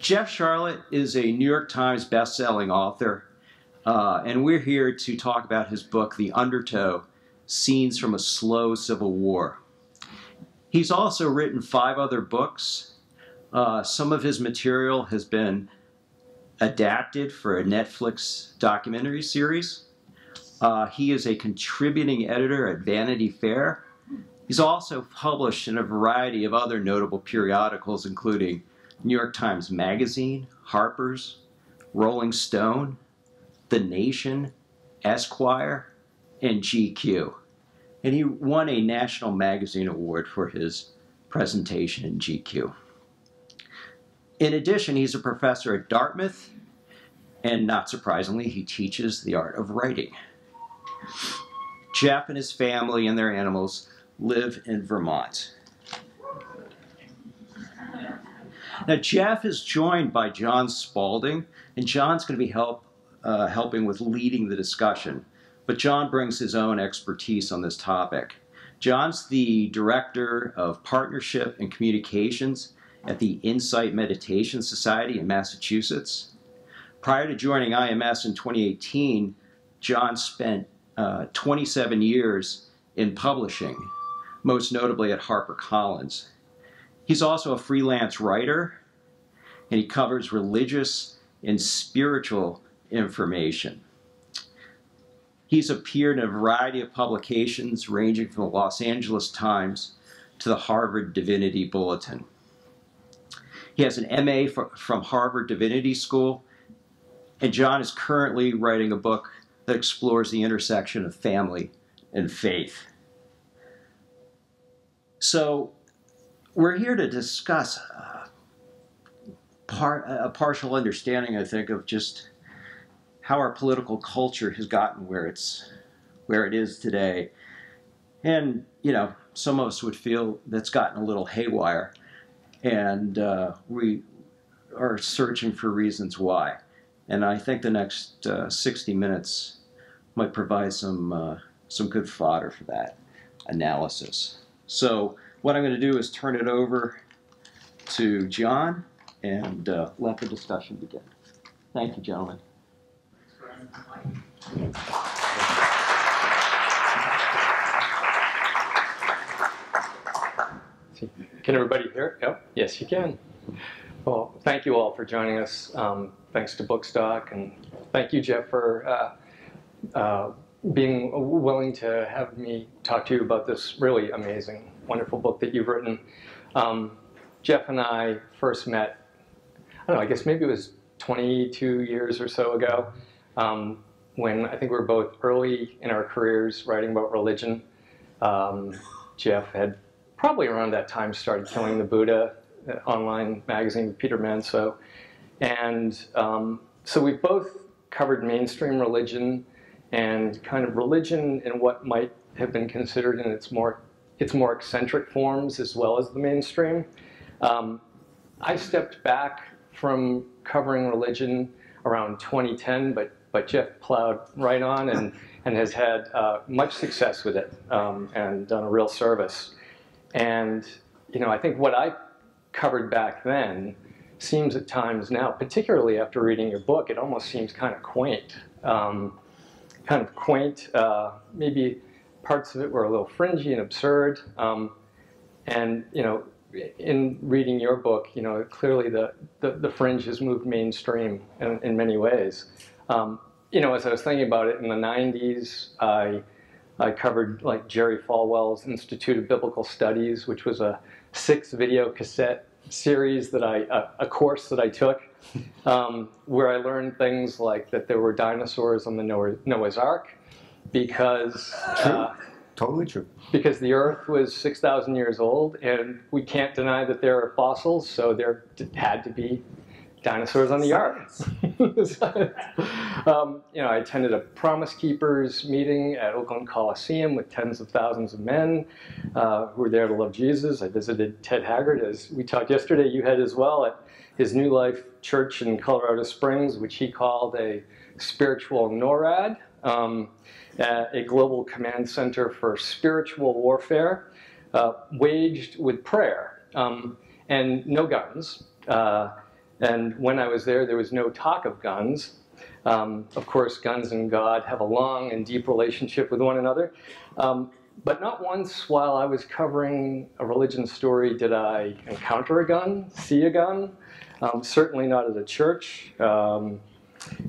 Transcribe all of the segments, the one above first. Jeff Sharlet is a New York Times best-selling author, and we're here to talk about his book, The Undertow, Scenes from a Slow Civil War. He's also written 5 other books. Some of his material has been adapted for a Netflix documentary series. He is a contributing editor at Vanity Fair. He's also published in a variety of other notable periodicals, including New York Times Magazine, Harper's, Rolling Stone, The Nation, Esquire, and GQ. And he won a National Magazine Award for his presentation in GQ. In addition, he's a professor at Dartmouth, and not surprisingly, he teaches the art of writing. Jeff and his family and their animals live in Vermont. Now, Jeff is joined by John Spalding, and John's going to be helping with leading the discussion. But John brings his own expertise on this topic. John's the Director of Partnership and Communications at the Insight Meditation Society in Massachusetts. Prior to joining IMS in 2018, John spent 27 years in publishing, most notably at HarperCollins. He's also a freelance writer, and he covers religious and spiritual information. He's appeared in a variety of publications ranging from the Los Angeles Times to the Harvard Divinity Bulletin. He has an MA from Harvard Divinity School, and John is currently writing a book that explores the intersection of family and faith. So we're here to discuss a partial understanding, I think, of just how our political culture has gotten where it is today. And, you know, some of us would feel that's gotten a little haywire. And we are searching for reasons why. And I think the next 60 minutes might provide some good fodder for that analysis. So what I'm going to do is turn it over to John and let the discussion begin. Thank you, gentlemen. Can everybody hear it? Yep. Yes, you can. Well, thank you all for joining us. Thanks to Bookstock, and thank you, Jeff, for being willing to have me talk to you about this really amazing, wonderful book that you've written. Jeff and I first met, I don't know, I guess maybe it was 22 years or so ago, when I think we were both early in our careers writing about religion. Jeff had probably around that time started Killing the Buddha, an online magazine with Peter Manso. And so we both covered mainstream religion and kind of religion in what might have been considered in its more eccentric forms as well as the mainstream. I stepped back from covering religion around 2010, but Jeff plowed right on and has had much success with it and done a real service. And, you know, I think what I covered back then seems at times now, particularly after reading your book, it almost seems kind of quaint. Maybe parts of it were a little fringy and absurd. And, you know, in reading your book, you know, clearly the fringe has moved mainstream in many ways. You know, as I was thinking about it in the 90s, I covered like Jerry Falwell's Institute of Biblical Studies, which was a 6 video cassette series that a course that I took, where I learned things like that there were dinosaurs on the Noah's Ark, because totally true, because the Earth was 6,000 years old, and we can't deny that there are fossils, so there had to be dinosaurs on the Ark. You know, I attended a Promise Keepers meeting at Oakland Coliseum with tens of thousands of men who were there to love Jesus. I visited Ted Haggard, as we talked yesterday, you had as well, at his New Life Church in Colorado Springs, which he called a spiritual NORAD, a global command center for spiritual warfare, waged with prayer and no guns. And when I was there, there was no talk of guns. Of course, guns and God have a long and deep relationship with one another. But not once while I was covering a religion story did I encounter a gun, see a gun. Certainly not at a church. But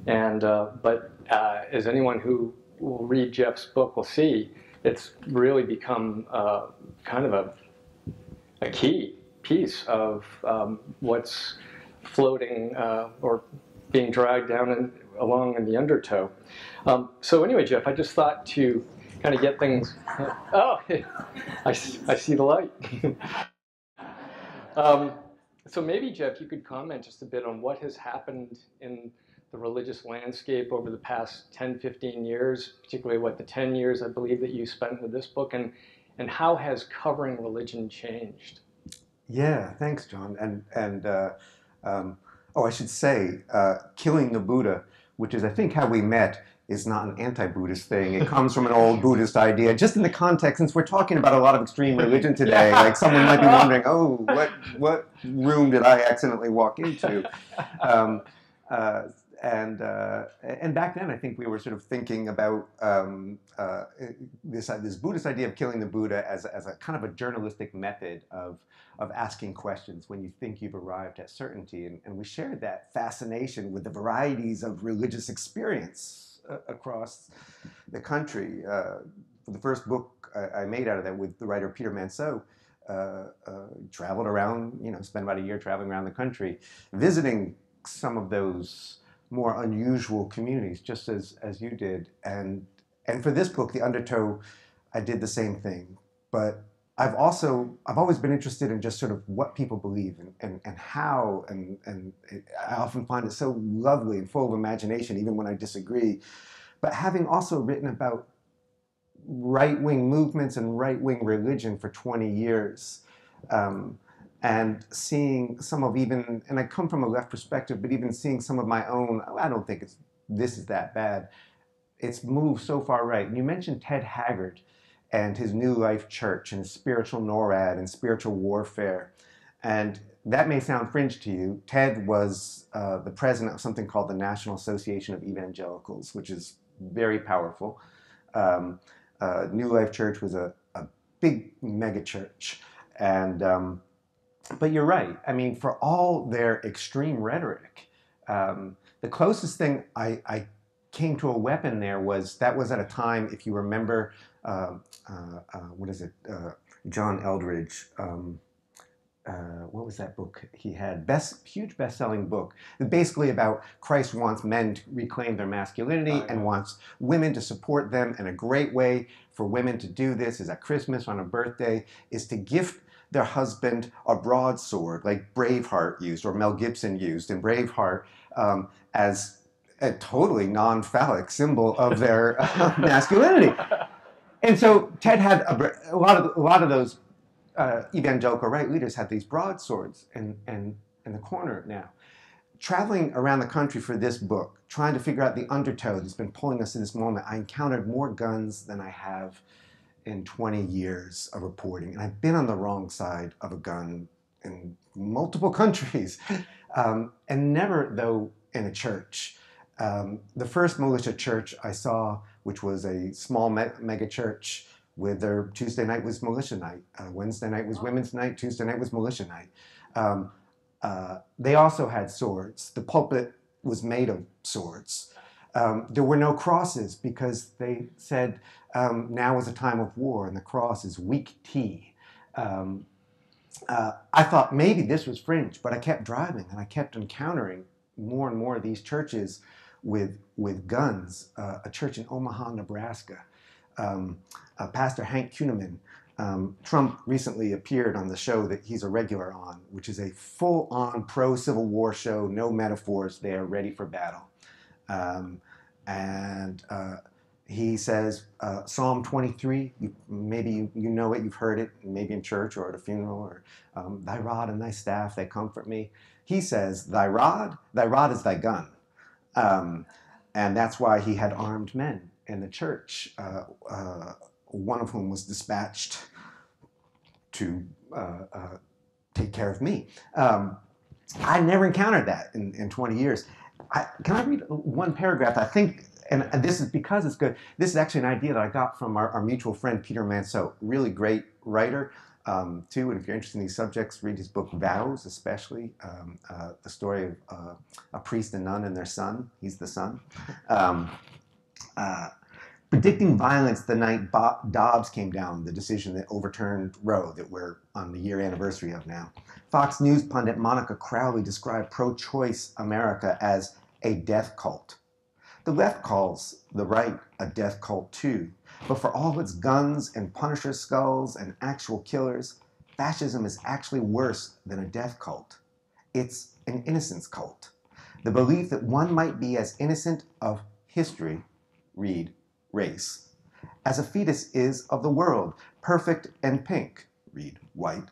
as anyone who will read Jeff's book will see, it's really become kind of a key piece of what's floating or being dragged down and along in the undertow. So anyway, Jeff, I just thought to kind of get things. Oh, I see the light. So maybe, Jeff, you could comment just a bit on what has happened in the religious landscape over the past 10, 15 years, particularly what the 10 years I believe that you spent with this book, and how has covering religion changed? Yeah, thanks, John. And I should say, Killing the Buddha, which is I think how we met, is not an anti-Buddhist thing. It comes from an old Buddhist idea. Just in the context, since we're talking about a lot of extreme religion today, yeah. Like someone might be wondering, oh, what room did I accidentally walk into? And back then, I think we were sort of thinking about this Buddhist idea of killing the Buddha as a kind of a journalistic method of asking questions when you think you've arrived at certainty. And we shared that fascination with the varieties of religious experience across the country. The first book I made out of that with the writer Peter Manso, traveled around, spent about a year traveling around the country, visiting some of those more unusual communities, just as you did. And for this book, The Undertow, I did the same thing. But I've always been interested in just sort of what people believe and how, and I often find it so lovely and full of imagination, even when I disagree. But having also written about right-wing movements and right-wing religion for 20 years, and seeing some of even, and I come from a left perspective, but even seeing some of my own, I don't think this is that bad. It's moved so far right. And you mentioned Ted Haggard and his New Life Church and spiritual NORAD and spiritual warfare. And that may sound fringe to you. Ted was the president of something called the National Association of Evangelicals, which is very powerful. New Life Church was a big mega church. But you're right. I mean, for all their extreme rhetoric, the closest thing I came to a weapon there was that was at a time, if you remember, John Eldridge. What was that book he had? Huge best-selling book, basically about Christ wants men to reclaim their masculinity and wants women to support them. And a great way for women to do this is at Christmas, on a birthday, is to gift their husband a broadsword, like Braveheart used, or Mel Gibson used in Braveheart, as a totally non-phallic symbol of their masculinity. And so Ted had a lot of those evangelical right leaders had these broadswords in the corner now. Traveling around the country for this book, trying to figure out the undertow that's been pulling us to this moment, I encountered more guns than I have in 20 years of reporting. And I've been on the wrong side of a gun in multiple countries, and never, though, in a church. The first militia church I saw, which was a small mega church, where their Tuesday night was militia night, Wednesday night was women's night, Tuesday night was militia night. They also had swords. The pulpit was made of swords. There were no crosses because they said now is a time of war and the cross is weak tea. I thought maybe this was fringe, but I kept driving and I kept encountering more and more of these churches with guns. A church in Omaha, Nebraska, Pastor Hank Kuhneman. Trump recently appeared on the show that he's a regular on, which is a full-on pro-Civil War show, no metaphors, they are ready for battle. He says, Psalm 23, maybe you know it, you've heard it, maybe in church or at a funeral, or thy rod and thy staff, they comfort me. He says, thy rod is thy gun. And that's why he had armed men in the church, one of whom was dispatched to take care of me. I've never encountered that in 20 years. Can I read one paragraph? I think, and this is because it's good, this is actually an idea that I got from our mutual friend Peter Manso, really great writer, too, and if you're interested in these subjects, read his book Vows, especially, the story of a priest, a nun, and their son. He's the son. Predicting violence the night Dobbs came down, the decision that overturned Roe that we're on the year anniversary of now. Fox News pundit Monica Crowley described pro-choice America as a death cult. The left calls the right a death cult too, but for all its guns and Punisher skulls and actual killers, fascism is actually worse than a death cult. It's an innocence cult. The belief that one might be as innocent of history, read, race, as a fetus is of the world, perfect and pink, read white,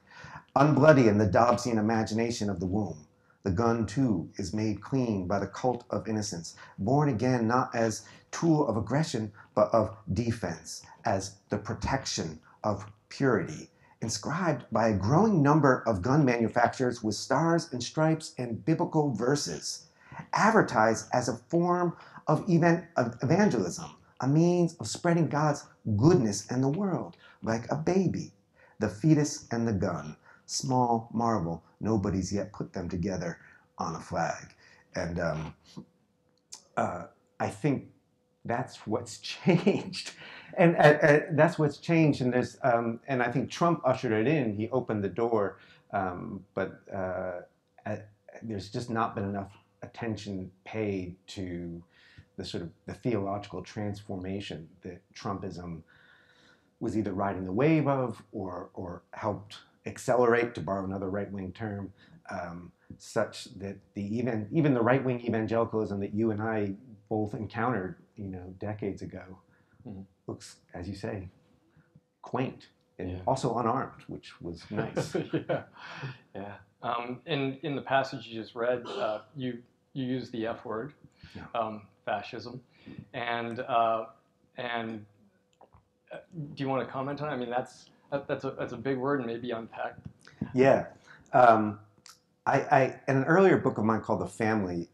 unbloody in the Dobbsian imagination of the womb. The gun, too, is made clean by the cult of innocence, born again not as tool of aggression, but of defense, as the protection of purity, inscribed by a growing number of gun manufacturers with stars and stripes and biblical verses, advertised as a form of evangelism, a means of spreading God's goodness in the world, like a baby. The fetus and the gun, small marvel, nobody's yet put them together on a flag. And I think that's what's changed. And that's what's changed. And there's, and I think Trump ushered it in. He opened the door, but there's just not been enough attention paid to the sort of the theological transformation that Trumpism was either riding the wave of or helped accelerate, to borrow another right-wing term, such that even the right-wing evangelicalism that you and I both encountered, you know, decades ago, mm-hmm. looks, as you say, quaint and yeah. also unarmed, which was nice. Yeah, yeah. And in the passage you just read, you used the F word. Yeah. Fascism, and do you want to comment on it? I mean, that's a big word, and maybe unpack. Yeah, I in an earlier book of mine called The Family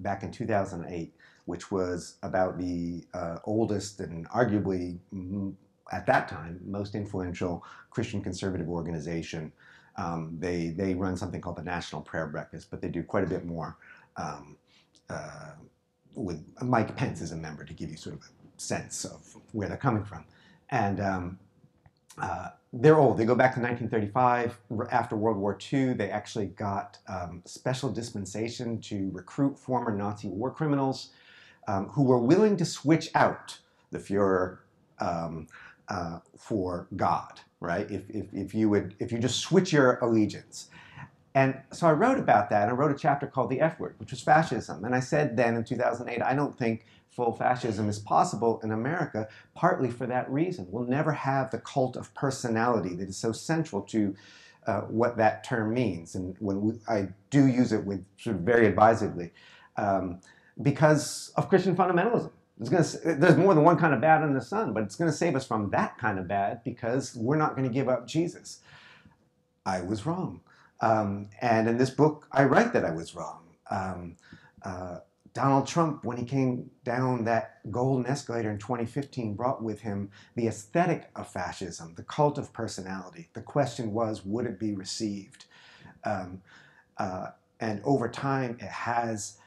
back in 2008, which was about the oldest and arguably at that time most influential Christian conservative organization. They run something called the National Prayer Breakfast, but they do quite a bit more. With Mike Pence as a member, to give you sort of a sense of where they're coming from. And they're old. They go back to 1935. After World War II, they actually got special dispensation to recruit former Nazi war criminals who were willing to switch out the Fuhrer for God, right? If you just switch your allegiance. And so I wrote about that, and I wrote a chapter called The F Word, which was fascism. And I said then in 2008, I don't think full fascism is possible in America, partly for that reason. We'll never have the cult of personality that is so central to what that term means. And when I do use it with sort of very advisedly, because of Christian fundamentalism. There's more than one kind of bad under the sun, but it's going to save us from that kind of bad because we're not going to give up Jesus. I was wrong. And in this book, I write that I was wrong. Donald Trump, when he came down that golden escalator in 2015, brought with him the aesthetic of fascism, the cult of personality. The question was, would it be received? And over time, it has.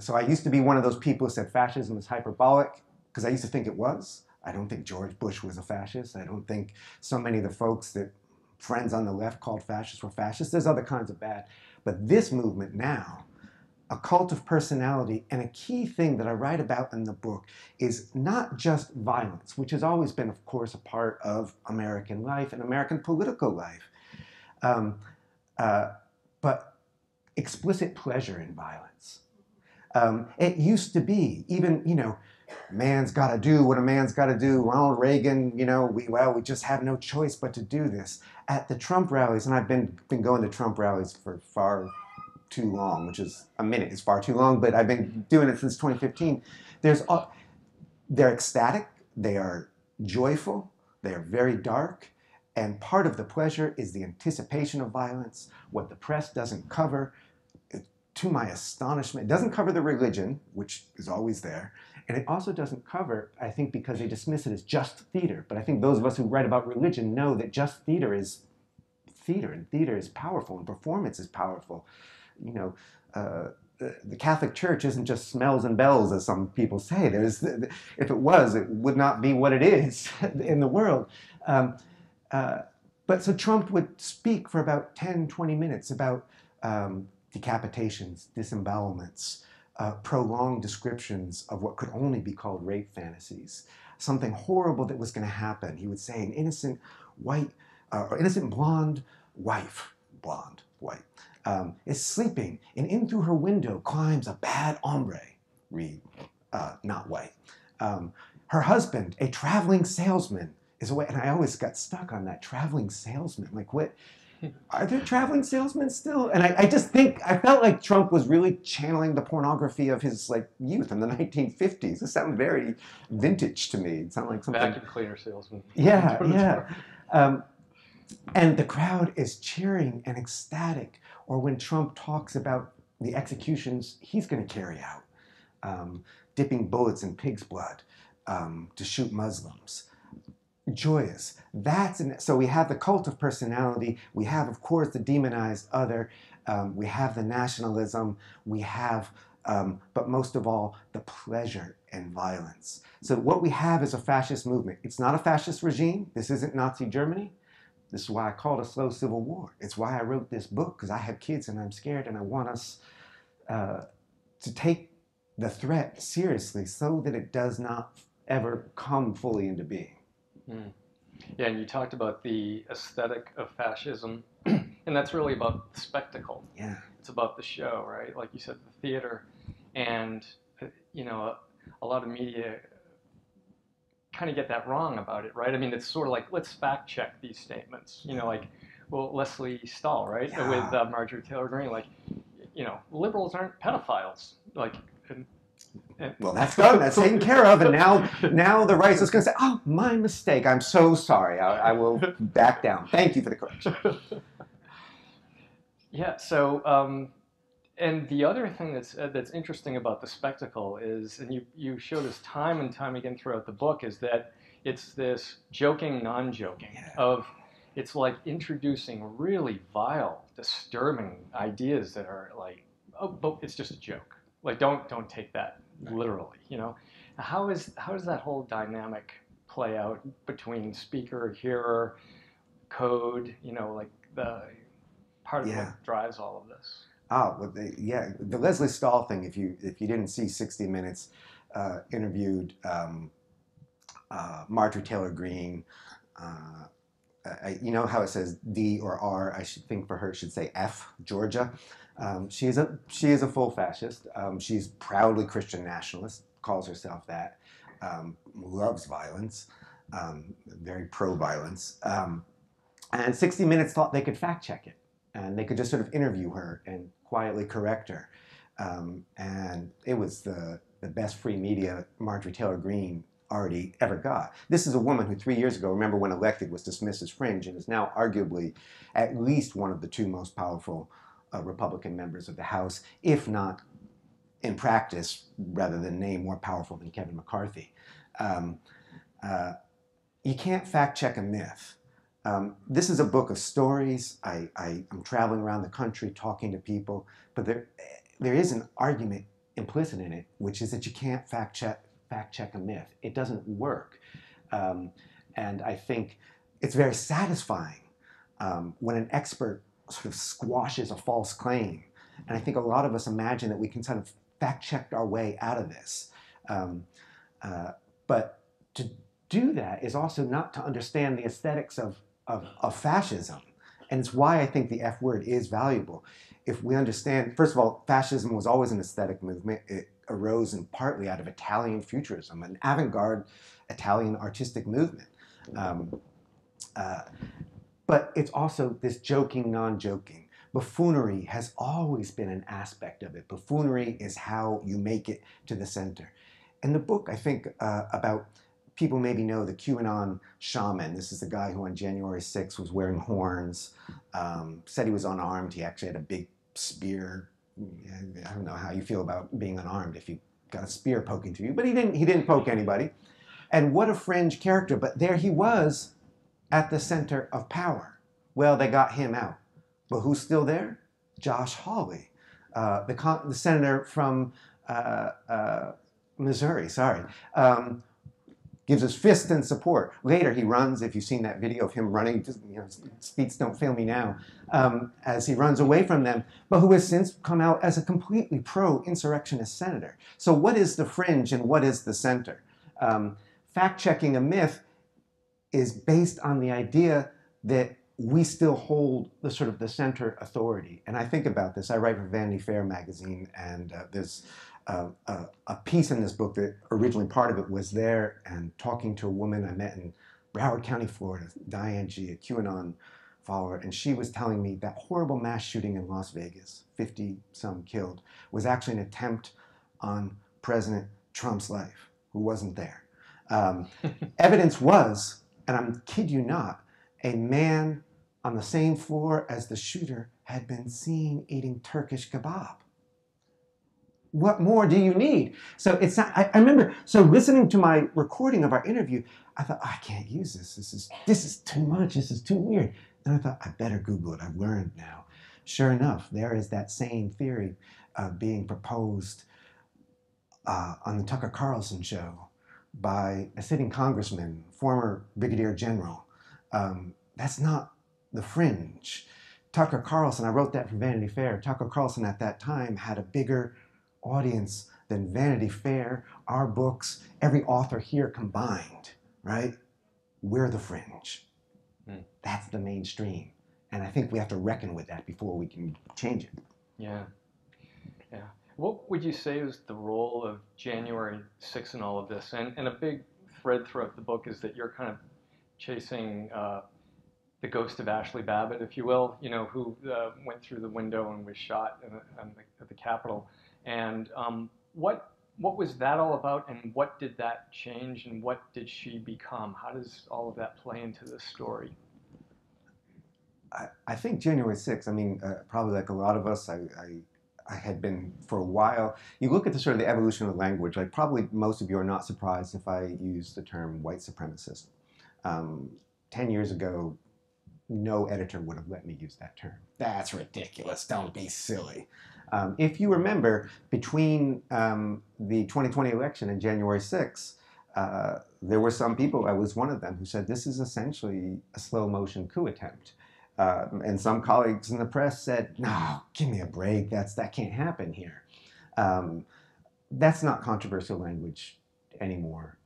So I used to be one of those people who said fascism is hyperbolic, because I used to think it was. I don't think George Bush was a fascist. I don't think so many of the folks that friends on the left called fascists were fascists. There's other kinds of bad. But this movement now, a cult of personality, and a key thing that I write about in the book is not just violence, which has always been, of course, a part of American life and American political life, but explicit pleasure in violence. It used to be, even, you know, man's got to do what a man's got to do. Ronald Reagan, you know, we just have no choice but to do this. At the Trump rallies, and I've been going to Trump rallies for far too long, which is a minute is far too long, but I've been doing it since 2015. They're ecstatic, they are joyful, they are very dark, And part of the pleasure is the anticipation of violence, what the press doesn't cover. To my astonishment, it doesn't cover the religion, which is always there, and it also doesn't cover, I think because they dismiss it as just theater, but I think those of us who write about religion know that just theater is theater, and theater is powerful, and performance is powerful. You know, the Catholic Church isn't just smells and bells, as some people say. There's, if it was, it would not be what it is in the world. But so Trump would speak for about 10, 20 minutes about decapitations, disembowelments, prolonged descriptions of what could only be called rape fantasies, something horrible that was going to happen. He would say an innocent white, or innocent blonde wife, is sleeping, and in through her window climbs a bad hombre, read, not white. Her husband, a traveling salesman, is away, and I always got stuck on that, traveling salesman, like what? Are there traveling salesmen still? And I just think, I felt like Trump was really channeling the pornography of his like youth in the 1950s. It sounded very vintage to me. It sounded like something. Vacuum cleaner salesman. Yeah, yeah. And the crowd is cheering and ecstatic. Or when Trump talks about the executions he's going to carry out, dipping bullets in pig's blood to shoot Muslims. Joyous. That's an, so we have the cult of personality, we have of course the demonized other, we have the nationalism, we have, but most of all, the pleasure in violence. So what we have is a fascist movement. It's not a fascist regime. This isn't Nazi Germany. This is why I call it a slow civil war. It's why I wrote this book, because I have kids and I'm scared, and I want us to take the threat seriously so that it does not ever come fully into being. Mm. Yeah, and you talked about the aesthetic of fascism, and that's really about the spectacle. Yeah, it's about the show, right? Like you said, the theater, and you know, a lot of media kind of get that wrong about it, right? I mean, it's sort of like, let's fact check these statements. You know, like, well, Leslie Stahl, right, yeah. With Marjorie Taylor Greene, like, you know, liberals aren't pedophiles, like. Well, that's done. That's taken care of. And now the right is going to say, oh, my mistake. I'm so sorry. I will back down. Thank you for the correction. Yeah. So, and the other thing that's interesting about the spectacle is, and you show this time and time again throughout the book, is that it's this joking, non-joking of, it's like introducing really vile, disturbing ideas that are like, oh, but it's just a joke. Like, don't take that literally, you know? How does that whole dynamic play out between speaker, hearer, code, you know, like the part of what drives all of this? Oh, well, the Leslie Stahl thing, if you didn't see 60 Minutes, interviewed Marjorie Taylor Greene. You know how it says D or R, I should think for her, it should say F, Georgia. She is a full fascist. She's proudly Christian nationalist, calls herself that, loves violence, very pro-violence. And 60 Minutes thought they could fact check it, and they could just sort of interview her and quietly correct her. And it was the best free media Marjorie Taylor Greene already ever got. This is a woman who 3 years ago, remember when elected, was dismissed as fringe, and is now arguably at least one of the two most powerful Republican members of the House, if not in practice, rather than name, more powerful than Kevin McCarthy. You can't fact check a myth. This is a book of stories. I'm traveling around the country talking to people, but there is an argument implicit in it, which is that you can't fact check a myth. It doesn't work. And I think it's very satisfying when an expert sort of squashes a false claim. And I think a lot of us imagine that we can sort of fact check our way out of this. But to do that is also not to understand the aesthetics of fascism. And it's why I think the F word is valuable. If we understand, first of all, fascism was always an aesthetic movement. It arose in partly out of Italian futurism, an avant-garde Italian artistic movement. But it's also this joking, non-joking. Buffoonery has always been an aspect of it. Buffoonery is how you make it to the center. And the book, I think, about people maybe know the QAnon shaman. This is the guy who on January 6 was wearing horns, said he was unarmed. He actually had a big spear. I don't know how you feel about being unarmed if you got a spear poking through you, but he didn't poke anybody. And what a fringe character, but there he was at the center of power. Well, they got him out. But who's still there? Josh Hawley, the senator from Missouri, sorry, gives his fist in support. Later he runs, if you've seen that video of him running, just, you know, speeds don't fail me now, as he runs away from them, but who has since come out as a completely pro-insurrectionist senator. So what is the fringe and what is the center? Fact-checking a myth is based on the idea that we still hold the sort of the center authority. And I think about this. I write for Vanity Fair magazine, and there's a piece in this book that originally part of it was there and talking to a woman I met in Broward County, Florida, Diane G., a QAnon follower, and she was telling me that horrible mass shooting in Las Vegas, 50-some killed, was actually an attempt on President Trump's life, who wasn't there. Evidence was, and I'm kid you not, a man on the same floor as the shooter had been seen eating Turkish kebab. What more do you need? So it's not, I remember, so listening to my recording of our interview, I thought, oh, I can't use this. This is too much. This is too weird. And I thought, I better Google it. I've learned now. Sure enough, there is that same theory being proposed on the Tucker Carlson show by a sitting congressman, former brigadier general. That's not the fringe. Tucker Carlson, I wrote that for Vanity Fair, Tucker Carlson at that time had a bigger audience than Vanity Fair, our books, every author here combined, right? We're the fringe. Mm. That's the mainstream. And I think we have to reckon with that before we can change it. Yeah. Yeah. What would you say is the role of January 6 in all of this? And a big thread throughout the book is that you're kind of chasing the ghost of Ashley Babbitt, if you will, you know, who went through the window and was shot at the Capitol. And what was that all about, and what did that change, and what did she become? How does all of that play into this story? I think January 6th, I mean, probably like a lot of us, I had been for a while. You look at the sort of the evolution of language, like probably most of you are not surprised if I use the term white supremacist. 10 years ago, no editor would have let me use that term. That's ridiculous. Don't be silly. If you remember, between the 2020 election and January 6, there were some people, I was one of them, who said this is essentially a slow-motion coup attempt. And some colleagues in the press said, no, give me a break. That can't happen here. That's not controversial language anymore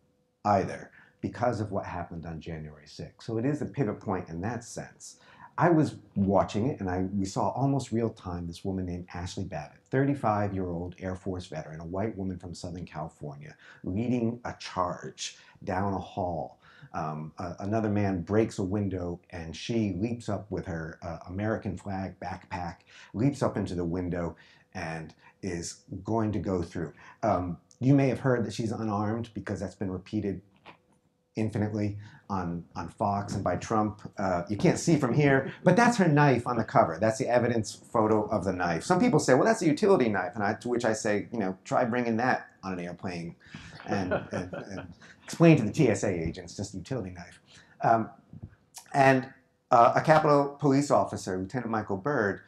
either, because of what happened on January 6th. So it is a pivot point in that sense. I was watching it, and we saw almost real time this woman named Ashley Babbitt, 35-year-old Air Force veteran, a white woman from Southern California, leading a charge down a hall. Another man breaks a window, and she leaps up with her American flag backpack, leaps up into the window, and is going to go through. You may have heard that she's unarmed because that's been repeated infinitely on Fox and by Trump. You can't see from here, but that's her knife on the cover. That's the evidence photo of the knife. Some people say, well, that's a utility knife, and to which I say, you know, try bringing that on an airplane and explain to the TSA agents, just a utility knife. And a Capitol police officer, Lieutenant Michael Byrd,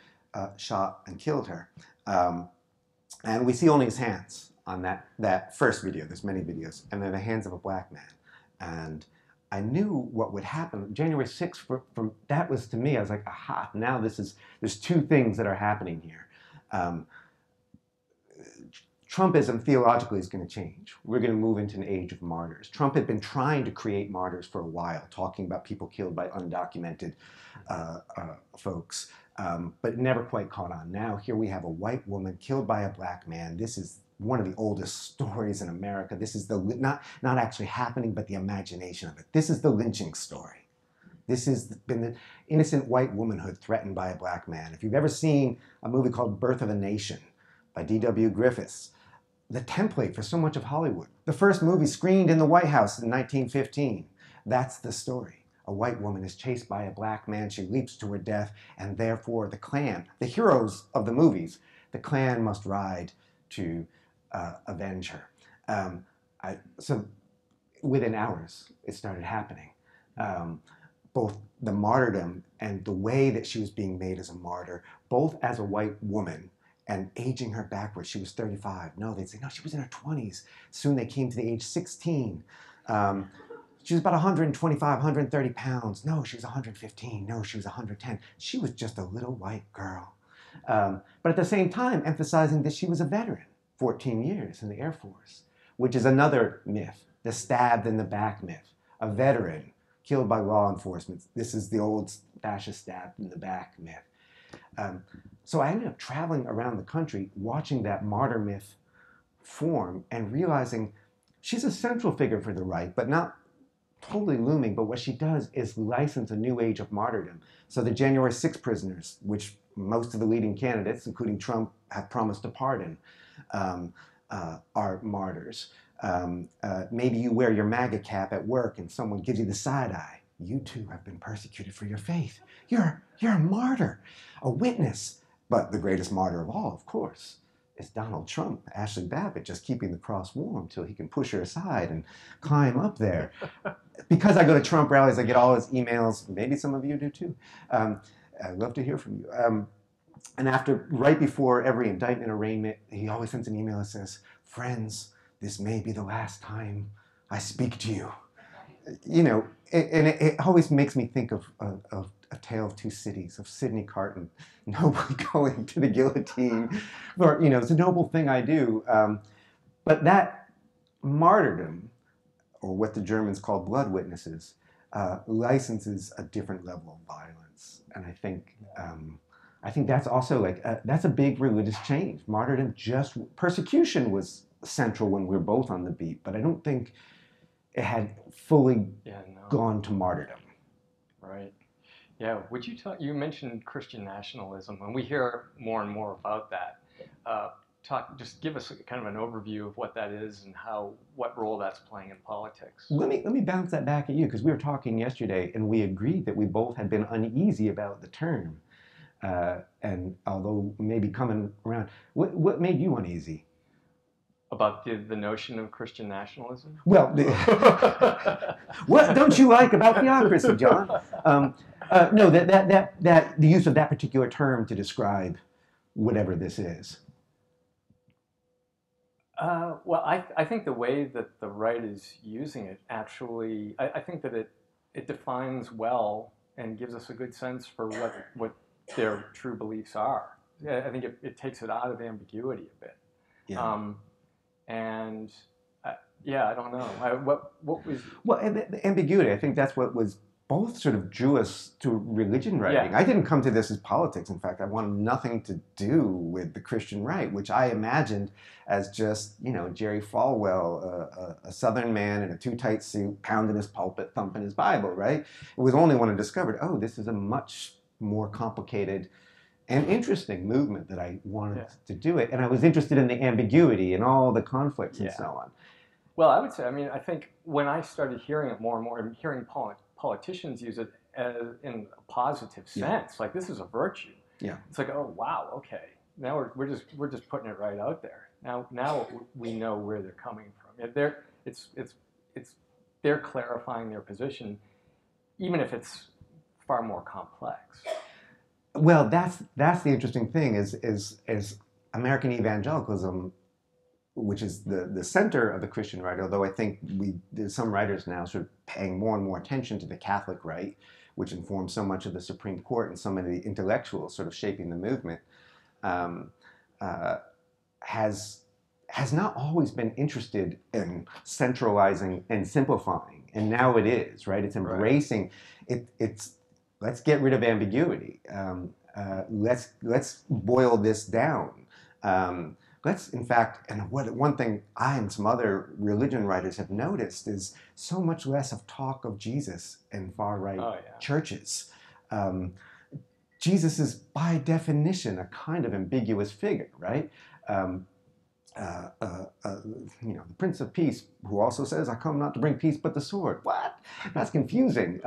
shot and killed her. And we see only his hands on that first video. There's many videos, and they're the hands of a black man. And I knew what would happen. January 6th, that was to me, I was like, aha, now there's two things that are happening here. Trumpism theologically is going to change. We're going to move into an age of martyrs. Trump had been trying to create martyrs for a while, talking about people killed by undocumented folks, but never quite caught on. Now here we have a white woman killed by a black man. This is one of the oldest stories in America. This is the, not actually happening, but the imagination of it. This is the lynching story. This has been the innocent white womanhood threatened by a black man. If you've ever seen a movie called Birth of a Nation by D.W. Griffiths, the template for so much of Hollywood. The first movie screened in the White House in 1915. That's the story. A white woman is chased by a black man. She leaps to her death, and therefore the Klan, the heroes of the movies, the Klan must ride to avenge her. So within hours, it started happening. Both the martyrdom and the way that she was being made as a martyr, both as a white woman and aging her backwards. She was 35. No, they'd say, no, she was in her 20s. Soon they came to the age 16. She was about 125, 130 pounds. No, she was 115. No, she was 110. She was just a little white girl. But at the same time, emphasizing that she was a veteran, 14 years in the Air Force, which is another myth, the stabbed in the back myth. A veteran killed by law enforcement. This is the old fascist stabbed in the back myth. So I ended up traveling around the country, watching that martyr myth form and realizing she's a central figure for the right, but not totally looming. But what she does is license a new age of martyrdom. So the January 6 prisoners, which most of the leading candidates, including Trump, have promised to pardon, are martyrs. Maybe you wear your MAGA cap at work and someone gives you the side eye. You too have been persecuted for your faith. You're a martyr, a witness. But the greatest martyr of all, of course, is Donald Trump, Ashley Babbitt, just keeping the cross warm till he can push her aside and climb up there. Because I go to Trump rallies, I get all his emails. Maybe some of you do too. I'd love to hear from you. And right before every indictment arraignment, he always sends an email that says, "Friends, this may be the last time I speak to you." You know, and it always makes me think of A Tale of Two Cities, of Sidney Carton, nobly going to the guillotine. Or, you know, it's a noble thing I do. But that martyrdom, or what the Germans call blood witnesses, licenses a different level of violence. And I think that's also like, that's a big religious change. Martyrdom, just persecution was central when we were both on the beat, but I don't think it had fully gone to martyrdom. Right. Yeah. Would you talk? You mentioned Christian nationalism, and we hear more and more about that. Just give us kind of an overview of what that is and what role that's playing in politics. Let me bounce that back at you, because we were talking yesterday, and we agreed that we both had been uneasy about the term. And although maybe coming around, what made you uneasy? About the notion of Christian nationalism? Well, what don't you like about theocracy, John? No, the use of that particular term to describe whatever this is. Well, I think the way that the right is using it actually, I think that it defines well and gives us a good sense for what their true beliefs are. I think it takes it out of ambiguity a bit. Yeah. I don't know. What was... Well, ambiguity, I think that's what was both sort of drew us to religion writing. Yeah. I didn't come to this as politics. In fact, I wanted nothing to do with the Christian right, which I imagined as just, you know, Jerry Falwell, a Southern man in a too-tight suit, pounding his pulpit, thumping his Bible, right? It was only when I discovered, oh, this is a much more complicated and interesting movement that I wanted to do it. And I was interested in the ambiguity and all the conflicts and so on. Well, I would say, I mean, I think when I started hearing it more and more, and hearing politicians use it as, in a positive sense, like this is a virtue. Yeah. It's like, oh, wow, okay. Now we're just putting it right out there. Now we know where they're coming from. They're clarifying their position, even if it's far more complex. Well, that's the interesting thing is American evangelicalism, which is the center of the Christian right, although I think there's some writers now sort of paying more and more attention to the Catholic right, which informs so much of the Supreme Court and so many intellectuals sort of shaping the movement, has not always been interested in centralizing and simplifying, and now it is, right? It's embracing, it's let's get rid of ambiguity. Let's boil this down. Let's, in fact, and one thing I and some other religion writers have noticed is so much less of talk of Jesus in far-right churches. Jesus is, by definition, a kind of ambiguous figure, right? the Prince of Peace, who also says, "I come not to bring peace, but the sword." What? That's confusing.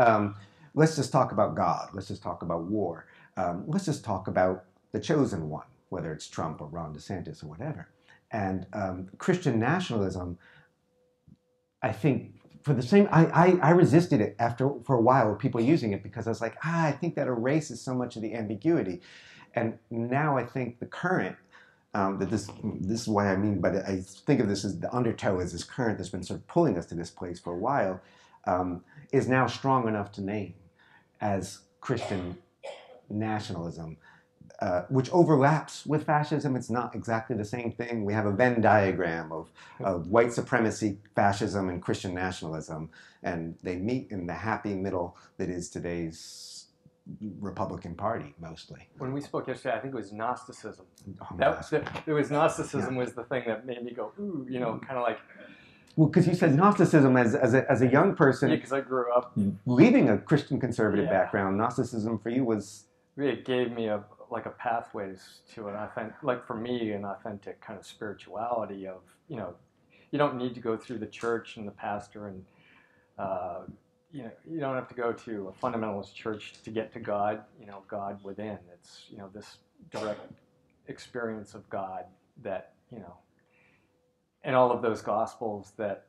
Let's just talk about God. Let's just talk about war. Let's just talk about the chosen one, whether it's Trump or Ron DeSantis or whatever. And Christian nationalism, I think, for the same, I resisted it for a while with people using it, because I was like, I think that erases so much of the ambiguity. And now I think the current, this is what I mean, but I think of this as the undertow, as this current that's been sort of pulling us to this place for a while, is now strong enough to name as Christian nationalism, which overlaps with fascism. It's not exactly the same thing. We have a Venn diagram of white supremacy, fascism, and Christian nationalism, and they meet in the happy middle that is today's Republican Party, mostly. When we spoke yesterday, I think it was Gnosticism. Oh, Gnosticism was the thing that made me go, ooh, you know, kind of like... Well, because you said Gnosticism as a young person... Yeah, because I grew up... Leaving a Christian conservative background, Gnosticism for you was... It gave me a pathways to an authentic, like for me, an authentic kind of spirituality of, you know, you don't need to go through the church and the pastor and... you know, you don't have to go to a fundamentalist church to get to God, you know, God within. It's, you know, this direct experience of God that, you know, and all of those gospels that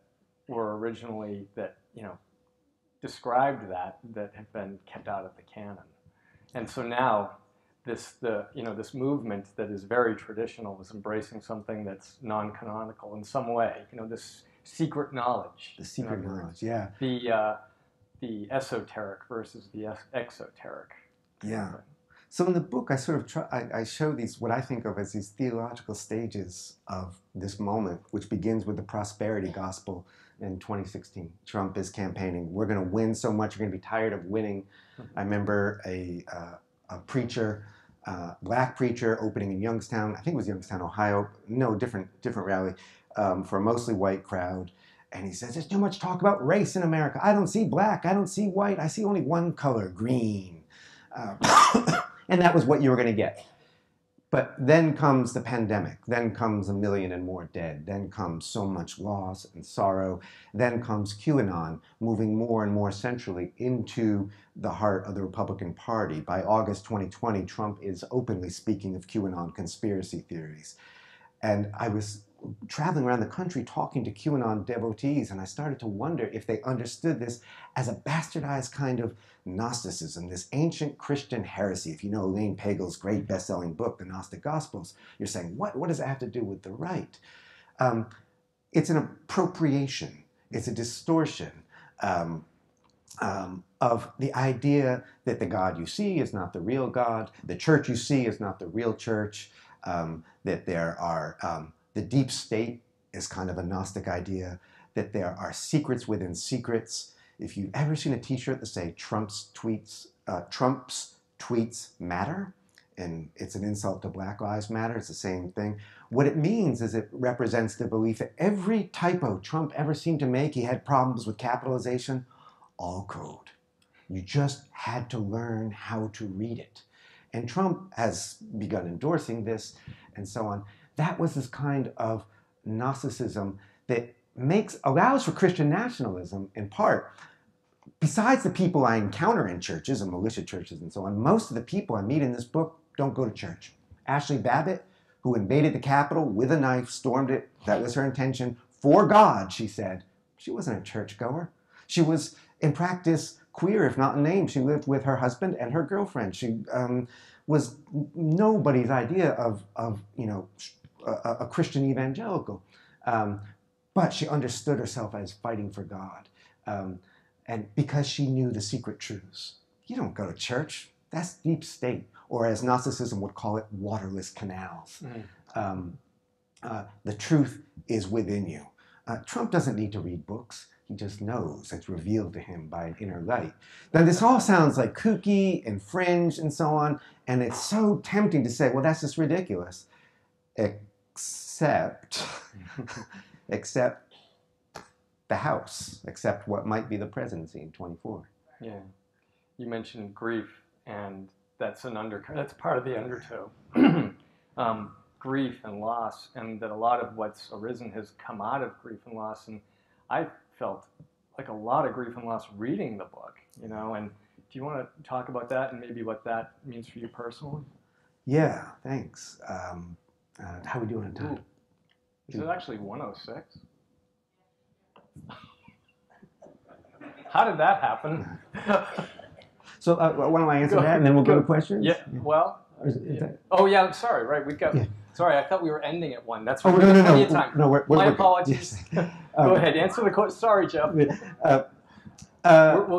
were originally, that, you know, described that have been kept out of the canon. And so now this movement that is very traditional is embracing something that's non-canonical in some way, you know, this secret knowledge. The secret knowledge, yeah. The esoteric versus the exoteric. Yeah. So in the book, I sort of I show these, what I think of as these theological stages of this moment, which begins with the prosperity gospel in 2016. Trump is campaigning. We're going to win so much. We're going to be tired of winning. I remember a preacher, black preacher, opening in Youngstown. I think it was Youngstown, Ohio. No, different rally for a mostly white crowd. And he says, there's too much talk about race in America. I don't see black. I don't see white. I see only one color, green. And that was what you were going to get. But then comes the pandemic. Then comes 1 million and more dead. Then comes so much loss and sorrow. Then comes QAnon, moving more and more centrally into the heart of the Republican Party. By August 2020, Trump is openly speaking of QAnon conspiracy theories. And I was traveling around the country talking to QAnon devotees, and I started to wonder if they understood this as a bastardized kind of Gnosticism, this ancient Christian heresy. If you know Elaine Pagel's great best-selling book, The Gnostic Gospels, you're saying, what does it have to do with the right? It's an appropriation. It's a distortion of the idea that the God you see is not the real God, the church you see is not the real church, that there are... the deep state is kind of a Gnostic idea, that there are secrets within secrets. If you've ever seen a t-shirt that say Trump's tweets matter, and it's an insult to Black Lives Matter, it's the same thing. What it means is it represents the belief that every typo Trump ever seemed to make, he had problems with capitalization, all code. You just had to learn how to read it. And Trump has begun endorsing this and so on. That was this kind of Gnosticism that allows for Christian nationalism, in part. Besides the people I encounter in churches and militia churches and so on, most of the people I meet in this book don't go to church. Ashley Babbitt, who invaded the Capitol with a knife, stormed it, that was her intention, for God, she said. She wasn't a churchgoer. She was, in practice, queer, if not in name. She lived with her husband and her girlfriend. She was nobody's idea of you know, a Christian evangelical, but she understood herself as fighting for God, and because she knew the secret truths. You don't go to church. That's deep state, or as Gnosticism would call it, waterless canals. The truth is within you. Trump doesn't need to read books. He just knows. It's revealed to him by an inner light. Now, this all sounds like kooky and fringe and so on, and it's so tempting to say, well, that's just ridiculous. Except the House, except what might be the presidency in 2024. Yeah. You mentioned grief, and that's part of the undertow. grief and loss, and that a lot of what's arisen has come out of grief and loss. And I felt like a lot of grief and loss reading the book, you know. And do you want to talk about that and maybe what that means for you personally? Yeah, thanks. How are we doing on time? Is it actually 1:06? How did that happen? So why don't I answer that, and then we'll go to questions? Yeah, yeah. Well. Oh, yeah, sorry, right. We've got, yeah. Sorry, I thought we were ending at 1. That's why we have plenty of time. No, my apologies. Yes. Go ahead, answer the question. Sorry, Jeff. We'll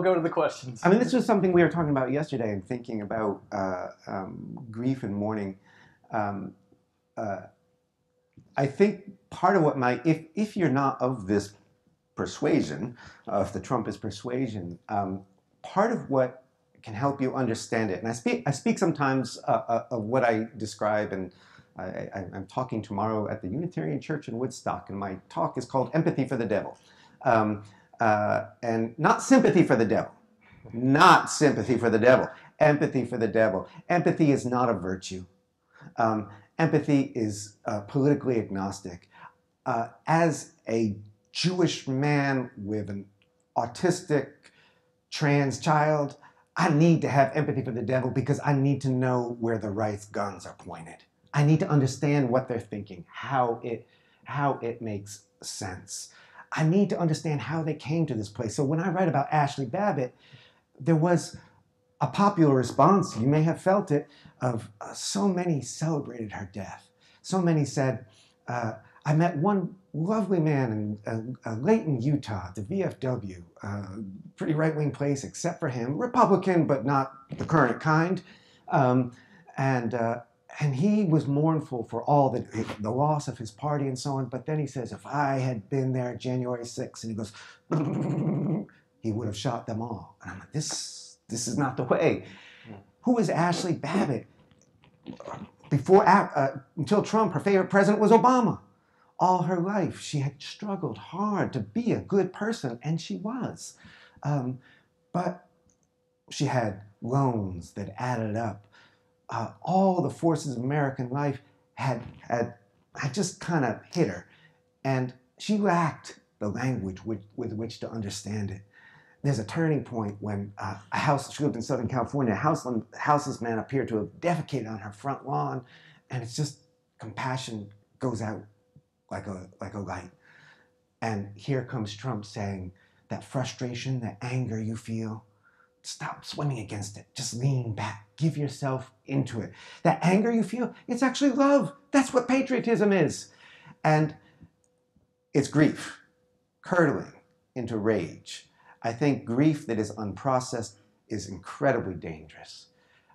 go to the questions. I mean, this was something we were talking about yesterday and thinking about grief and mourning. I think part of what my, if you're not of this persuasion, of the Trumpist persuasion, part of what can help you understand it, and I speak sometimes of what I describe, and I'm talking tomorrow at the Unitarian Church in Woodstock, and my talk is called Empathy for the Devil. And not sympathy for the devil, not sympathy for the devil, empathy for the devil. Empathy is not a virtue. Empathy is politically agnostic. As a Jewish man with an autistic trans child, I need to have empathy for the devil because I need to know where the right's guns are pointed. I need to understand what they're thinking, how it makes sense. I need to understand how they came to this place. So when I write about Ashley Babbitt, there was a popular response, you may have felt it, of so many celebrated her death. So many said, I met one lovely man in Layton, Utah, the VFW, pretty right-wing place except for him, Republican, but not the current kind. And he was mournful for all the loss of his party and so on, but then he says, if I had been there January 6th, and he goes, he would have shot them all. And I'm like, this is not the way. Yeah. Who is Ashley Babbitt? Before, until Trump, her favorite president was Obama. All her life, she had struggled hard to be a good person, and she was. But she had loans that added up. All the forces of American life had just kind of hit her, and she lacked the language with which to understand it. There's a turning point when a house, she lived in Southern California, a houseless man appeared to have defecated on her front lawn, and it's just compassion goes out like a light. And here comes Trump saying that frustration, that anger you feel, stop swimming against it. Just lean back. Give yourself into it. That anger you feel, it's actually love. That's what patriotism is. And it's grief, curdling into rage. I think grief that is unprocessed is incredibly dangerous.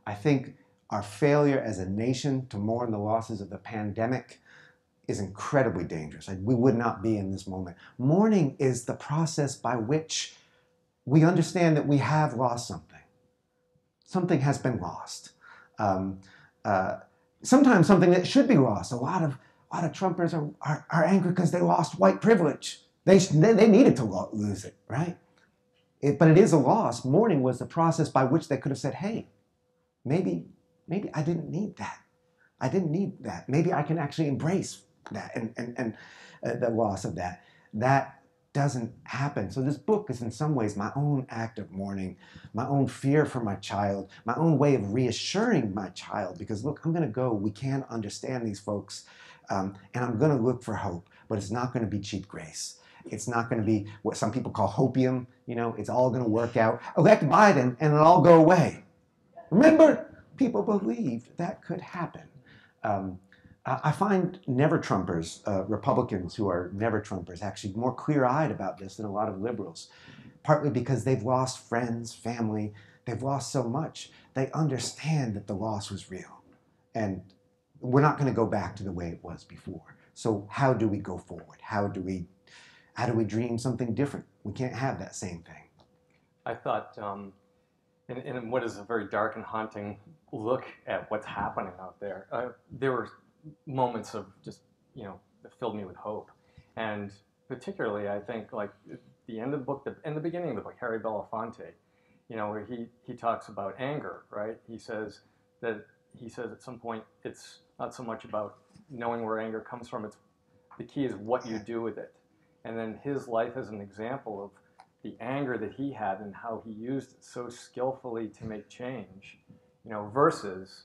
I think our failure as a nation to mourn the losses of the pandemic is incredibly dangerous. We would not be in this moment. Mourning is the process by which we understand that we have lost something. Something has been lost. Sometimes something that should be lost. A lot of Trumpers are angry because they lost white privilege. They needed to lose it, right? But it is a loss. Mourning was the process by which they could have said, hey, maybe I didn't need that. I didn't need that. Maybe I can actually embrace that and the loss of that. That doesn't happen. So this book is in some ways my own act of mourning, my own fear for my child, my own way of reassuring my child, because look, I'm going to go, we can understand these folks, and I'm going to look for hope, but it's not going to be cheap grace. It's not going to be what some people call hopium, you know, it's all going to work out. Elect Biden and it'll all go away. Remember, people believed that could happen. I find never-Trumpers, Republicans who are never-Trumpers, actually more clear-eyed about this than a lot of liberals, partly because they've lost friends, family, they've lost so much. They understand that the loss was real, and we're not going to go back to the way it was before. So how do we go forward? How do we dream something different? We can't have that same thing. I thought, in what is a very dark and haunting look at what's happening out there, there were moments of just, you know, that filled me with hope. And particularly, I think, like, the end of the book, and the beginning of the book, Harry Belafonte, you know, where he talks about anger, right? He says at some point, it's not so much about knowing where anger comes from. It's, the key is what you do with it. And then his life is an example of the anger that he had and how he used it so skillfully to make change, you know, versus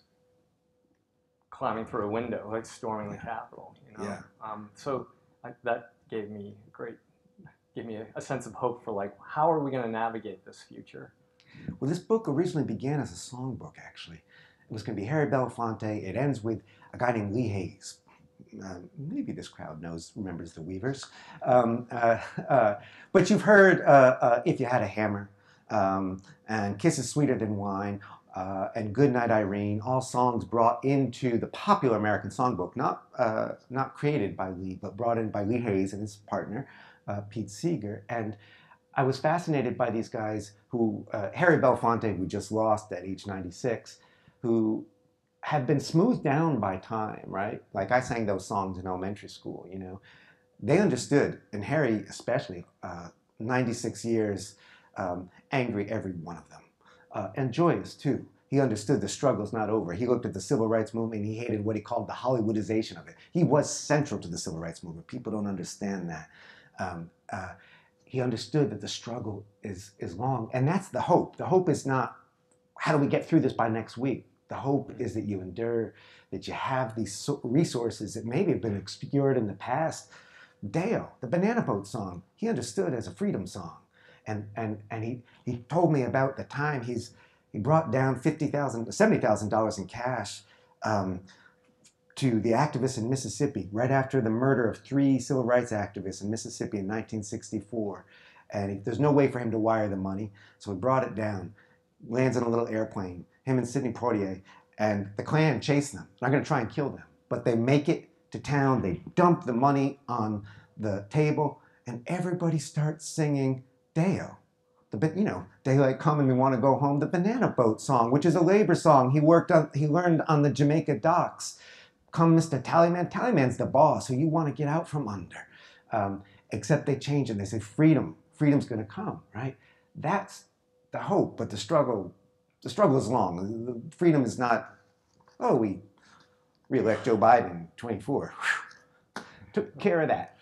climbing through a window, like storming the Capitol, you know. Yeah. That gave me a sense of hope for, like, how are we going to navigate this future? Well, this book originally began as a songbook, actually. It was going to be Harry Belafonte. It ends with a guy named Lee Hayes. Maybe this crowd remembers the Weavers. But you've heard If You Had a Hammer, and Kisses Sweeter Than Wine, and Goodnight Irene, all songs brought into the popular American songbook, not created by Lee, but brought in by Lee Hayes and his partner, Pete Seeger. And I was fascinated by these guys who, Harry Belafonte, who just lost at age 96, who have been smoothed down by time, right? Like, I sang those songs in elementary school, you know. They understood, and Harry especially, 96 years, angry, every one of them, and joyous too. He understood the struggle's not over. He looked at the civil rights movement and he hated what he called the Hollywoodization of it. He was central to the civil rights movement. People don't understand that. He understood that the struggle is long, and that's the hope. The hope is not, how do we get through this by next week? The hope is that you endure, that you have these resources that maybe have been obscured in the past. Dale, the Banana Boat song, he understood as a freedom song. And he told me about the time he brought down $70,000 in cash to the activists in Mississippi right after the murder of 3 civil rights activists in Mississippi in 1964. And there's no way for him to wire the money, so he brought it down, lands on a little airplane, him and Sidney Poitier, and the Klan chase them. They're not going to try and kill them, but they make it to town. They dump the money on the table, and everybody starts singing Deo. You know, daylight come and we want to go home, the Banana Boat song, which is a labor song he learned on the Jamaica docks. Come, Mr. Tallyman. Tallyman's the boss who you want to get out from under. Except they change and they say freedom. Freedom's going to come, right? That's the hope, but the struggle is long. The freedom is not, oh, we re-elect Joe Biden, 24. Took care of that.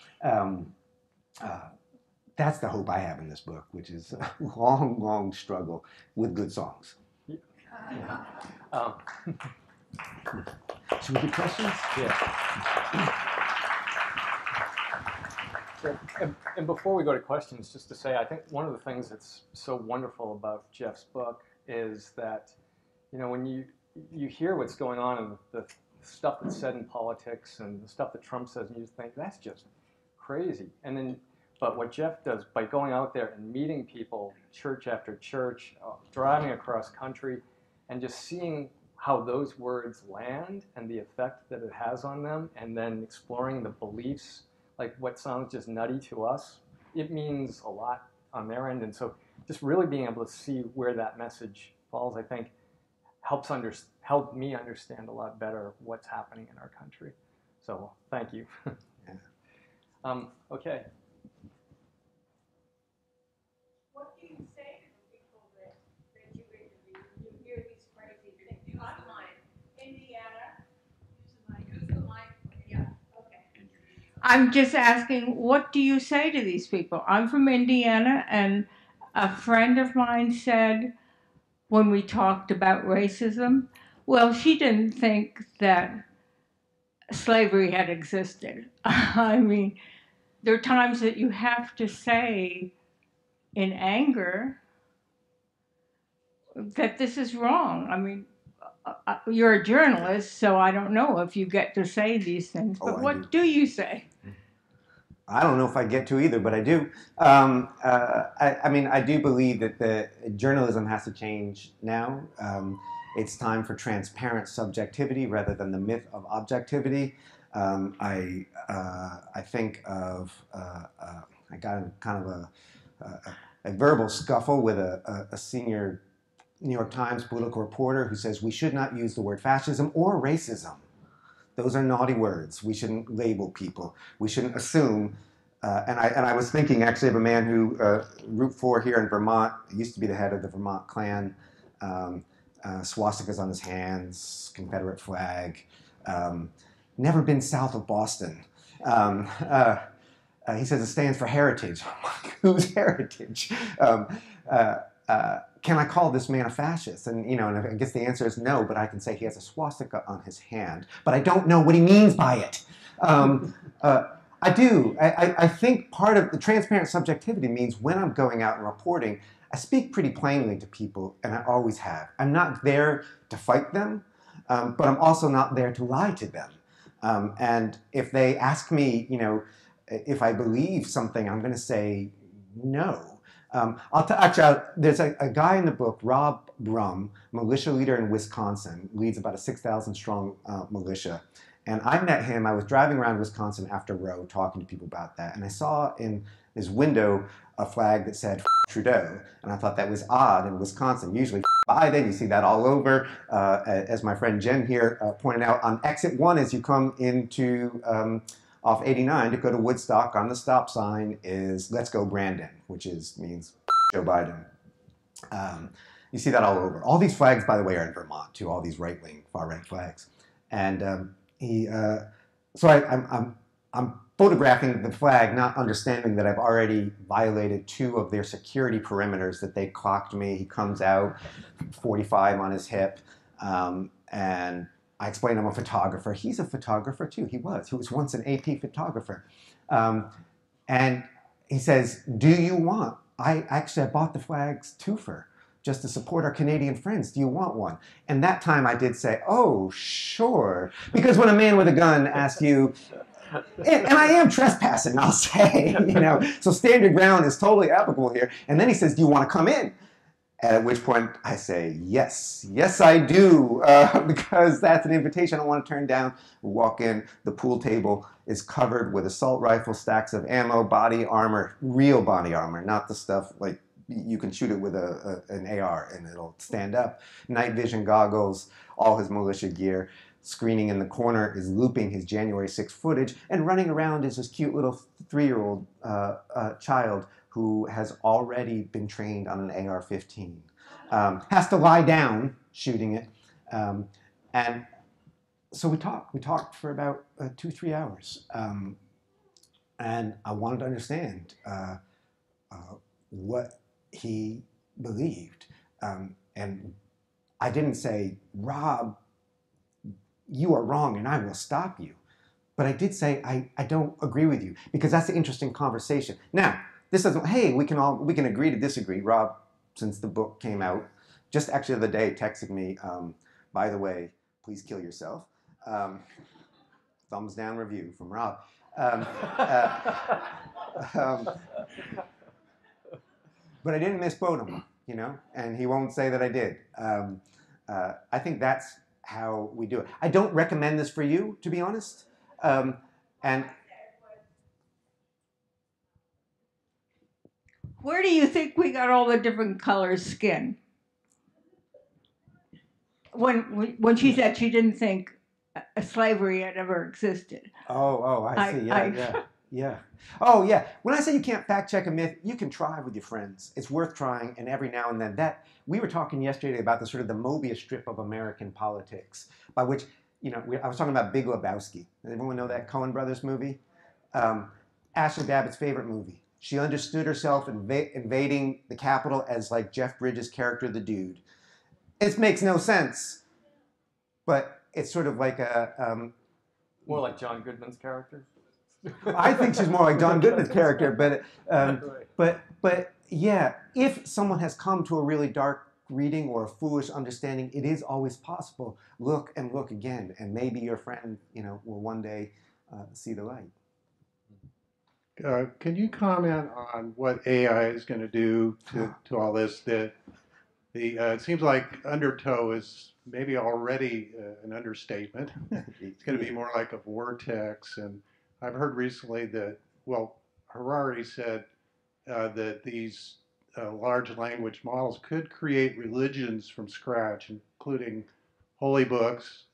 That's the hope I have in this book, which is a long, long struggle with good songs. Yeah. Yeah. Should we do questions? Yeah. And before we go to questions, just to say, I think one of the things that's so wonderful about Jeff's book is that, you know, when you hear what's going on and the stuff that's said in politics and the stuff that Trump says, and you think, that's just crazy. And then, but what Jeff does by going out there and meeting people, church after church, driving across country, and just seeing how those words land and the effect that it has on them, and then exploring the beliefs, like what sounds just nutty to us, it means a lot on their end. And so just really being able to see where that message falls, I think, helped me understand a lot better what's happening in our country. So thank you. Yeah. Okay. I'm just asking, what do you say to these people? I'm from Indiana, and a friend of mine said, when we talked about racism, well, she didn't think that slavery had existed. I mean, there are times that you have to say in anger that this is wrong. I mean, you're a journalist, so I don't know if you get to say these things, but what do you say? I don't know if I get to either, but I do. I mean, I do believe that the journalism has to change now. It's time for transparent subjectivity rather than the myth of objectivity. I think of, I got in kind of a verbal scuffle with a senior New York Times political reporter who says we should not use the word fascism or racism. Those are naughty words. We shouldn't label people. We shouldn't assume. And I was thinking actually of a man who Route 4 here in Vermont, used to be the head of the Vermont Klan, swastikas on his hands, Confederate flag, never been south of Boston. He says it stands for heritage. Whose heritage? Can I call this man a fascist? And, you know, and I guess the answer is no, but I can say he has a swastika on his hand, but I don't know what he means by it. I do. I think part of the transparent subjectivity means when I'm going out and reporting, I speak pretty plainly to people, and I always have. I'm not there to fight them, but I'm also not there to lie to them. And if they ask me, you know, if I believe something, I'm going to say no. There's a guy in the book, Rob Brum, militia leader in Wisconsin, leads about a 6,000 strong militia. And I met him, I was driving around Wisconsin after Roe, talking to people about that. And I saw in his window a flag that said, F Trudeau. And I thought that was odd in Wisconsin. Usually, F Biden, you see that all over. As my friend Jen here pointed out, on exit 1 as you come into off 89 to go to Woodstock, on the stop sign is "Let's go Brandon," which means Joe Biden. You see that all over. All these flags, by the way, are in Vermont too. All these right-wing, far-right flags. And so I'm photographing the flag, not understanding that I've already violated 2 of their security perimeters that they clocked me. He comes out, 45 on his hip, and I explained I'm a photographer. He's a photographer too. He was once an AP photographer. And he says, do you want? I bought the flags twofer just to support our Canadian friends. Do you want one? And that time I did say, oh, sure. Because when a man with a gun asks you, and I am trespassing, I'll say, you know, so stand your ground is totally applicable here. And then he says, do you want to come in? At which point I say, yes, yes I do, because that's an invitation I don't want to turn down. We walk in, the pool table is covered with assault rifle, stacks of ammo, body armor, real body armor, not the stuff like you can shoot it with an AR and it'll stand up. Night vision goggles, all his militia gear, screening in the corner is looping his January 6 footage, and running around is this cute little 3-year-old child who has already been trained on an AR-15, has to lie down shooting it. And so we talked for about 2-3 hours. And I wanted to understand what he believed. And I didn't say, Rob, you are wrong and I will stop you. But I did say, I don't agree with you, because that's an interesting conversation. Now, this doesn't, hey, we can agree to disagree. Rob, since the book came out, just actually the other day texted me, by the way, please kill yourself. Thumbs down review from Rob. But I didn't misquote him, you know, and he won't say that I did. I think that's how we do it. I don't recommend this for you, to be honest. And where do you think we got all the different colors skin? When she said she didn't think slavery had ever existed. Oh, I see. Yeah. Oh, yeah. When I say you can't fact check a myth, you can try with your friends. It's worth trying, and every now and then. We were talking yesterday about the sort of the Mobius strip of American politics, by which, you know, I was talking about Big Lebowski. Does everyone know that Coen Brothers movie? Ashley Babbitt's favorite movie. She understood herself invading the Capitol as like Jeff Bridges' character, the dude. It makes no sense, but it's sort of like a... more like John Goodman's character? I think she's more like John Goodman's character, but yeah, if someone has come to a really dark reading or a foolish understanding, it is always possible. Look and look again, and maybe your friend, you know, will one day see the light. Can you comment on what AI is going to do to all this? It seems like Undertow is maybe already an understatement. It's going to be more like a vortex. And I've heard recently that, well, Harari said that these large language models could create religions from scratch, including holy books.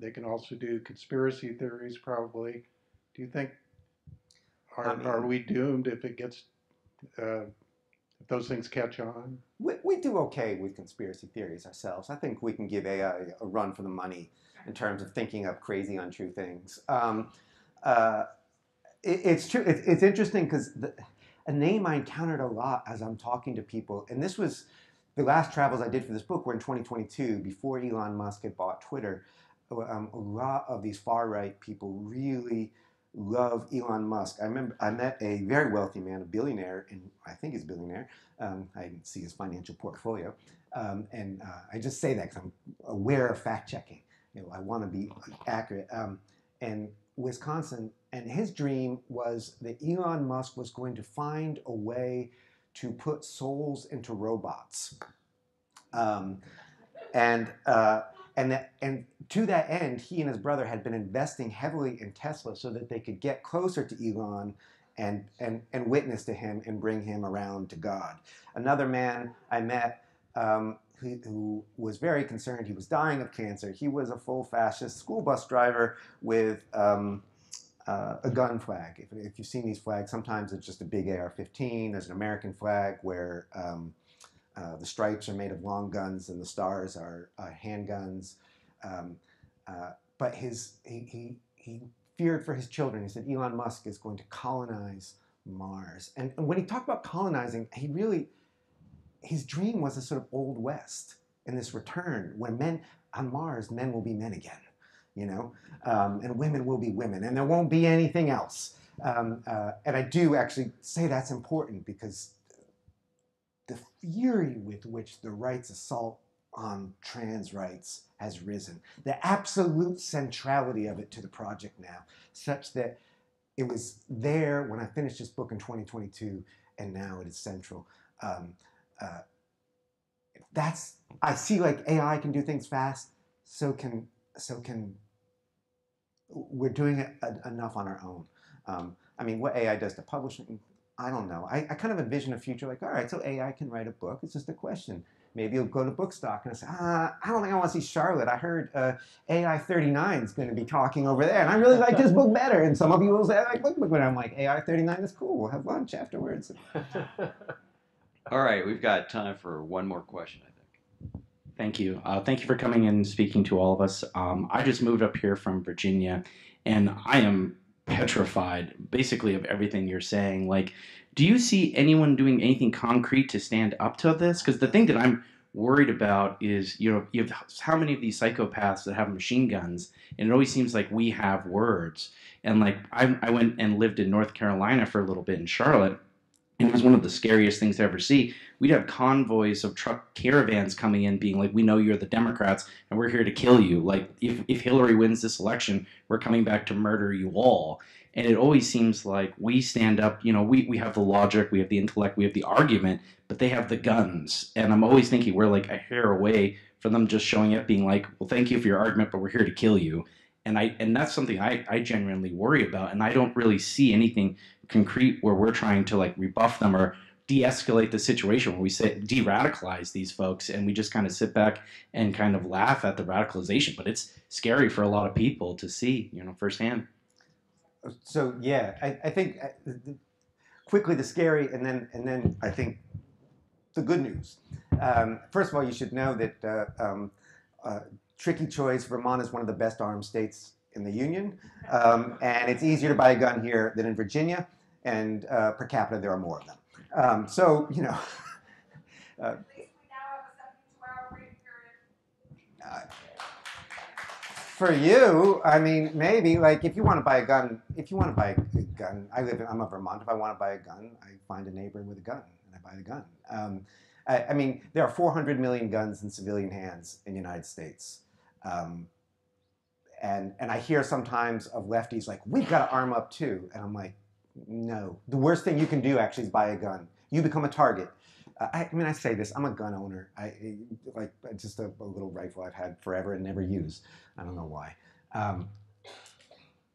They can also do conspiracy theories, probably. Do you think? Are we doomed if it gets Those things catch on? We do okay with conspiracy theories ourselves. I think we can give AI a run for the money in terms of thinking up crazy, untrue things. It's true. It's interesting because a name I encountered a lot as I'm talking to people, and this was the last travels I did for this book were in 2022, before Elon Musk had bought Twitter. A lot of these far-right people really love Elon Musk. I remember I met a very wealthy man, a billionaire, and I think he's a billionaire. I didn't see his financial portfolio. I just say that because I'm aware of fact-checking. You know, I want to be accurate. And Wisconsin, and his dream was that Elon Musk was going to find a way to put souls into robots. And to that end, he and his brother had been investing heavily in Tesla so that they could get closer to Elon and witness to him and bring him around to God. Another man I met who was very concerned, he was dying of cancer. He was a full fascist school bus driver with a gun flag. If you've seen these flags, sometimes it's just a big AR-15. There's an American flag where the stripes are made of long guns and the stars are handguns. But he feared for his children. He said, Elon Musk is going to colonize Mars. And when he talked about colonizing, he really, his dream was a sort of old West and this return when men on Mars, men will be men again, you know, and women will be women and there won't be anything else. And I do actually say that's important because the fury with which the right's assault on trans rights has risen, the absolute centrality of it to the project now, such that it was there when I finished this book in 2022, and now it is central. I see like AI can do things fast, we're doing it enough on our own. I mean, what AI does to publishing, I don't know. I kind of envision a future like, all right, so AI can write a book. It's just a question. Maybe you'll go to Bookstock and say, I don't think I want to see Charlotte. I heard AI 39 is going to be talking over there, and I really like this book better. And some of you will say, I like book better. I'm like, AI 39 is cool. We'll have lunch afterwards. All right, we've got time for one more question, I think. Thank you. Thank you for coming and speaking to all of us. I just moved up here from Virginia, and I am petrified basically of everything you're saying. Like, do you see anyone doing anything concrete to stand up to this? Because the thing that I'm worried about is, you know, you have how many of these psychopaths that have machine guns, and it always seems like we have words. And like I went and lived in North Carolina for a little bit in Charlotte, and it was one of the scariest things to ever see. We'd have convoys of truck caravans coming in being like, we know you're the Democrats and we're here to kill you. Like, if Hillary wins this election, we're coming back to murder you all. And it always seems like we stand up, you know, we have the logic, we have the intellect, we have the argument, but they have the guns. And I'm always thinking we're like a hair away from them just showing up being like, well, thank you for your argument, but we're here to kill you. And that's something I genuinely worry about. And I don't really see anything concrete where we're trying to like rebuff them or de-escalate the situation, where we say de-radicalize these folks, and we just kind of sit back and kind of laugh at the radicalization. But it's scary for a lot of people to see, you know, firsthand. So yeah, I think quickly the scary, and then I think the good news. First of all, you should know that tricky choice. Vermont is one of the best armed states in the Union, and it's easier to buy a gun here than in Virginia, and per capita there are more of them. So, you know, at least we now have a 72-hour waiting period. For you, I mean, maybe, like, if you want to buy a gun, I'm a Vermonter, if I want to buy a gun, I find a neighbor with a gun, and I buy the gun. I mean, there are 400 million guns in civilian hands in the United States. And I hear sometimes of lefties like, we've got to arm up too. And I'm like, no. The worst thing you can do actually is buy a gun. You become a target. I mean, I say this, I'm a gun owner. Just a little rifle I've had forever and never used. I don't know why.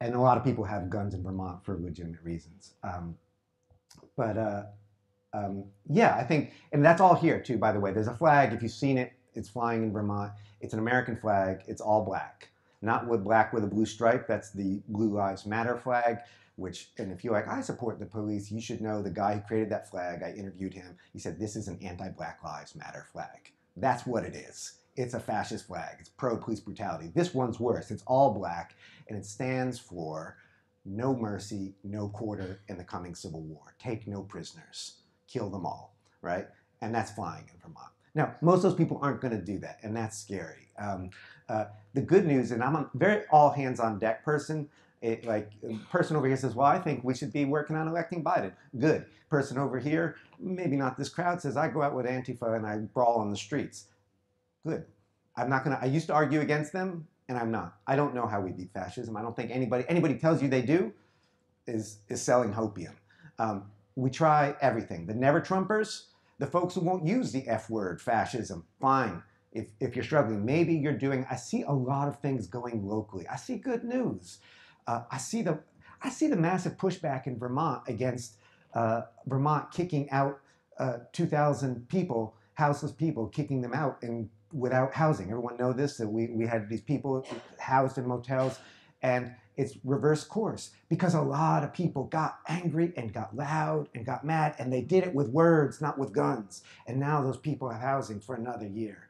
And a lot of people have guns in Vermont for legitimate reasons. Yeah, I think, and that's all here too, by the way. There's a flag, if you've seen it, it's flying in Vermont. It's an American flag, it's all black. not with black with a blue stripe. That's the Blue Lives Matter flag, which, and if you're like, I support the police, you should know the guy who created that flag, I interviewed him, he said, this is an anti-Black Lives Matter flag. That's what it is. It's a fascist flag. It's pro-police brutality. This one's worse. It's all black, and it stands for no mercy, no quarter in the coming Civil War. Take no prisoners. Kill them all, right? And that's flying in Vermont. Now, most of those people aren't going to do that, and that's scary. The good news, and I'm a very all-hands-on-deck person, like, person over here says, well, I think we should be working on electing Biden. Good. Person over here, maybe not this crowd, says, I go out with Antifa and I brawl on the streets. Good. I'm not going to, I used to argue against them, and I'm not. I don't know how we beat fascism. I don't think anybody tells you they do is selling hopium. We try everything. The never-Trumpers, the folks who won't use the F word, fascism, fine. If you're struggling, maybe you're doing, I see a lot of things going locally. I see good news. I see the massive pushback in Vermont against Vermont kicking out 2,000 people, houseless people, kicking them out and without housing. Everyone know this, that we had these people housed in motels, and it's reverse course because a lot of people got angry and got loud and got mad, and they did it with words, not with guns. And now those people have housing for another year.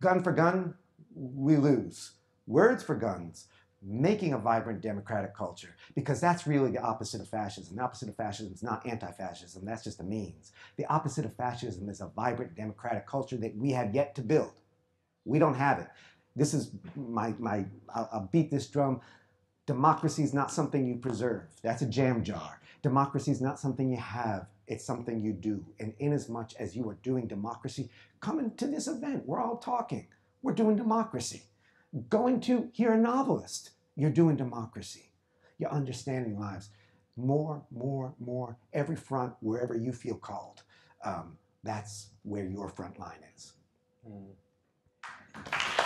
Gun for gun, we lose. Words for guns. Making a vibrant democratic culture, because that's really the opposite of fascism. The opposite of fascism is not anti-fascism, that's just a means. The opposite of fascism is a vibrant democratic culture that we have yet to build. We don't have it. This is my I'll beat this drum. Democracy is not something you preserve. That's a jam jar. Democracy is not something you have. It's something you do. And inasmuch as you are doing democracy, coming to this event, we're all talking. We're doing democracy. Going to hear a novelist, you're doing democracy. You're understanding lives. More, every front, wherever you feel called. That's where your front line is. Mm.